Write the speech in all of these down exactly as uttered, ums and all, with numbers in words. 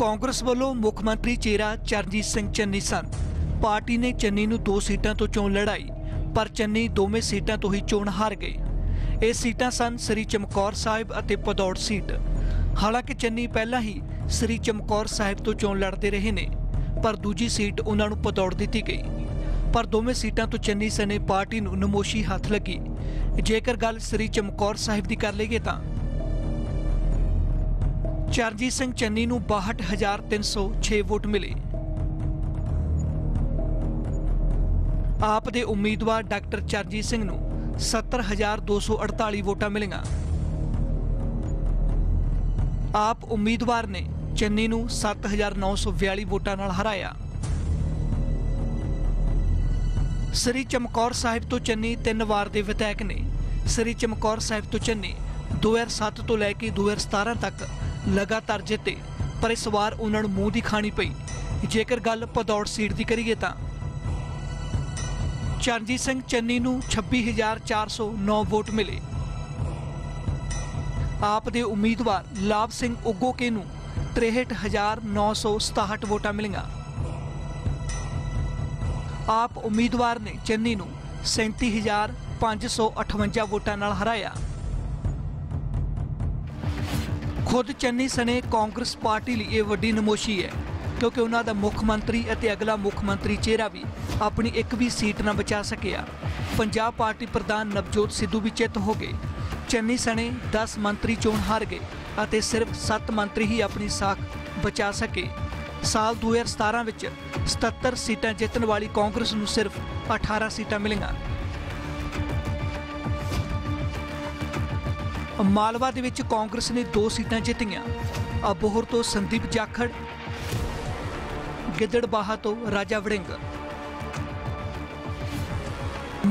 ਕਾਂਗਰਸ ਵੱਲੋਂ ਮੁੱਖ ਮੰਤਰੀ ਚਿਹਰਾ ਚਰਨਜੀਤ ਸਿੰਘ ਚੰਨੀ ਸਨ। ਪਾਰਟੀ ਨੇ ਚੰਨੀ ਨੂੰ ਦੋ ਸੀਟਾਂ ਤੋਂ ਚੋਣ ਲੜਾਈ, ਪਰ ਚੰਨੀ ਦੋਵੇਂ ਸੀਟਾਂ ਤੋਂ ਹੀ ਚੋਣ ਹਾਰ ਗਏ। ਇਹ ਸੀਟਾਂ ਸਨ ਸ੍ਰੀ ਚਮਕੌਰ ਸਾਹਿਬ ਅਤੇ ਪਦੌੜ ਸੀਟ। ਹਾਲਾਂਕਿ ਚੰਨੀ ਪਹਿਲਾਂ ਹੀ ਸ੍ਰੀ ਚਮਕੌਰ ਸਾਹਿਬ ਤੋਂ ਚੋਣ ਲੜਦੇ ਰਹੇ ਨੇ, पर दूजी सीट उन्हां नूं पदौड़ दी गई। पर दोवें सीटां तो चन्नी सने पार्टी नूं नमोशी हथ लगी। जेकर गल श्री चमकौर साहिब दी कर लईए तां चरणजीत सिंह चन्नी नूं बासठ हज़ार तीन सौ छह वोट मिले। आप दे उम्मीदवार डॉक्टर चरजीत सिंह नूं सत्तर हज़ार दो सौ अड़ताली वोटां मिलीआं। आप उम्मीदवार ने चन्नी नूं सत्त हज़ार नौ सौ बयाली वोटां नाल हराया। श्री चमकौर साहिब तो चन्नी तीन वार दे विधायक ने। श्री चमकौर साहिब तो चन्नी दो हज़ार सत्त तो लैके दो हज़ार सतारा तक लगातार जिते, पर इस वार उन्हां नूं मूँह दी खानी पई। जेकर गल पदौड़ सीट दी करिए तां चरणजीत सिंह चन्नी नूं छब्बी हज़ार चार सौ नौ वोट मिले। आप दे उम्मीदवार लाभ सिंह उगोके नूं तिरसठ हज़ार नौ सौ सताहठ वोटां मिलीआं। आप उम्मीदवार ने चन्नी नूं सैंती हज़ार पाँच सौ अठवंजा वोटां नाल हराया। खुद चन्नी सने कांग्रेस पार्टी लिए वड्डी नमोशी है, क्योंकि उन्हां दा मुख मंत्री अते अगला मुख मंत्री चेहरा भी अपनी एक भी सीट ना बचा सकिया। पंजाब पार्टी प्रधान नवजोत सिद्धू भी चित हो गए। चन्नी सने दस मंत्री चोण हार गए ਅਤੇ सिर्फ सत्त मंत्री ही अपनी साख बचा सके। साल दो हज़ार सतारा ਵਿੱਚ सतहत्तर सीटां ਜਿੱਤਣ ਵਾਲੀ ਕਾਂਗਰਸ ਨੂੰ सिर्फ अठारह ਸੀਟਾਂ ਮਿਲੀਆਂ। ਮਾਲਵਾ ਦੇ ਵਿੱਚ ਕਾਂਗਰਸ ਨੇ दो ਸੀਟਾਂ ਜਿੱਤੀਆਂ। ਅਬੋਹਰ ਤੋਂ ਸੰਦੀਪ ਜਾਖੜ, गिद्दड़बाहा ਤੋਂ ਰਾਜਾ ਵੜਿੰਗ।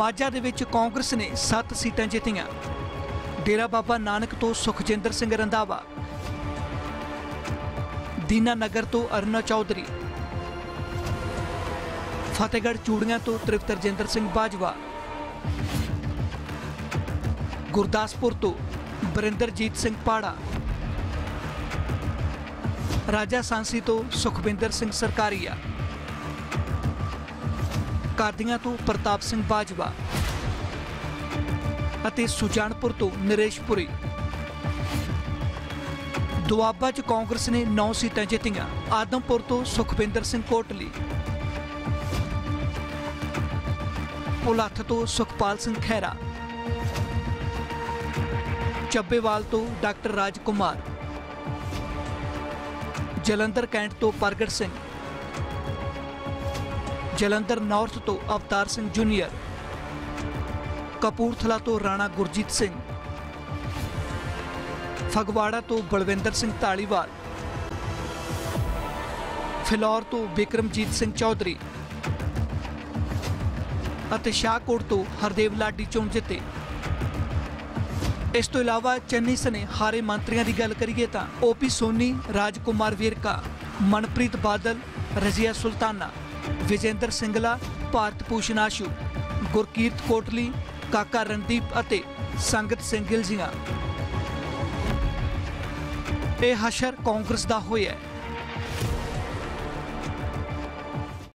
ਮਾਝਾ ਦੇ ਵਿੱਚ ਕਾਂਗਰਸ ਨੇ सत्त ਸੀਟਾਂ ਜਿੱਤੀਆਂ। डेरा बाबा नानक तो सुखजिंदर सिंह रंधावा, दीना नगर तो अरुणा चौधरी, फतेहगढ़ चूड़ियां तो त्रिप्त रजिंदर सिंह बाजवा, गुरदासपुर तो बरिंदरजीत सिंह पाड़ा, राजा सांसी तो सुखविंदर सिंह सरकारिया, कार्दिया तो प्रताप सिंह बाजवा ਅਤੇ सुजानपुर तो नरेशपुरी। दुआबा च कांग्रेस ने नौ सीटां जीतियां। आदमपुर तो सुखविंदर सिंह कोटली, पोलथ तो सुखपाल सिंह खैरा, चब्बेवाल तो डॉक्टर राज कुमार, जलंधर कैंट तो परगट सिंह, जलंधर नॉर्थ तो अवतार सिंह जूनियर, कपूरथला तो राणा गुरजीत सिंह, फगवाड़ा तो बलविंदर सिंह धालीवाल, फिलौर तो बिक्रमजीत सिंह चौधरी और शाहकोट तो हरदेव लाडी चोण जिते। इस तो इलावा चन्नी सने हारे मंत्रियों की गल करिए तां ओपी सोनी, राजकुमार वेरका, मनप्रीत बादल, रजिया सुल्ताना, विजेंद्र सिंगला, भारत भूषण आशू, गुरकीरत कोटली, काका रणदीप अते संगत सिंह गिलजियां। यह हशर कांग्रेस का होया।